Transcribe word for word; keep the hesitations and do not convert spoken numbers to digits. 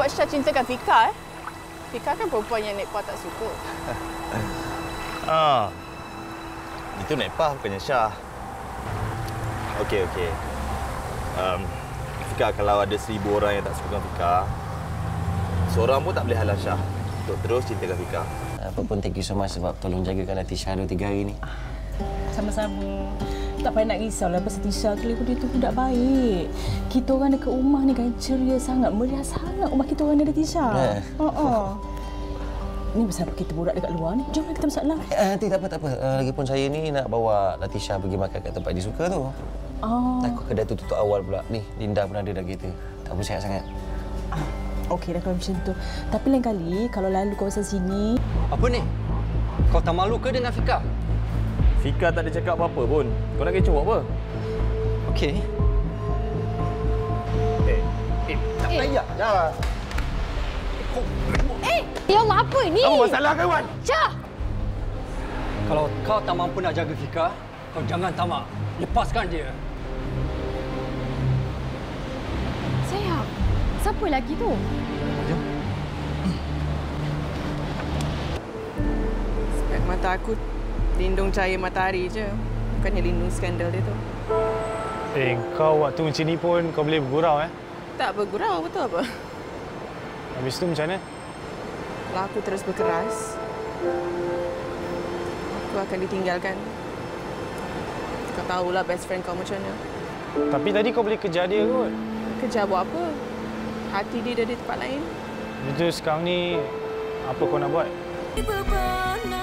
buat Syah cintakan Fika eh? Fika kan perempuan yang Nekpah tak suka. Ah, itu Nekpah bukannya Syah. Okey, okey. Um, Fika, kalau ada seribu orang yang tak suka Fika, seorang pun tak boleh halang Syah untuk terus cintakan Fika. Apa pun, thank you so much sebab tolong jagakan hati Syah dua tiga hari ni. Sama-sama. Tak payah nak risaulah pasal Tisha. Kelepas dia tu budak baik. Kita orang dekat rumah ni kan ceria sangat. Meriah sangat rumah kita orang ada Tisha. Ha. Uh-uh. Ni pasal kita borak dekat luar ni. Jomlah kita masak lunch. Uh, nanti tak apa, tak apa. Uh, Lagipun saya ni nak bawa Latisha pergi makan kat tempat dia suka tu. Oh. Takut kedai tu tutup awal pula. Ni, Linda pun ada dah kita. Tak bersihat sangat. Ah, okey dah kalau macam tu. Tapi lain kali kalau lalu kawasan sini... Apa ni? Kau tak malu ke dengan Fika? Fika tak ada cakap apa-apa pun. Kau nak kecoh apa? Okey. Eh, eh, tak payahlah. Eh, ya Allah, apa ni? Apa masalah kawan? Syah! Kalau kau tak mampu nak jaga Fika, kau jangan tamak. Lepaskan dia. Sayang, siapa lagi tu? Jom. Sebab mata aku lindung cahaya matahari je. Bukannya lindung skandal dia tu. Eh, kau waktu macam ni pun kau boleh bergurau, eh? Tak bergurau, betul apa? Habis tu macam mana? Kalau aku terus berkeras, aku akan ditinggalkan. Kau tahulah best friend kau macam mana. Tapi tadi kau boleh kejar dia kot. Kejar buat apa? Hati dia ada di tempat lain. Betul, sekarang ni apa kau nak buat?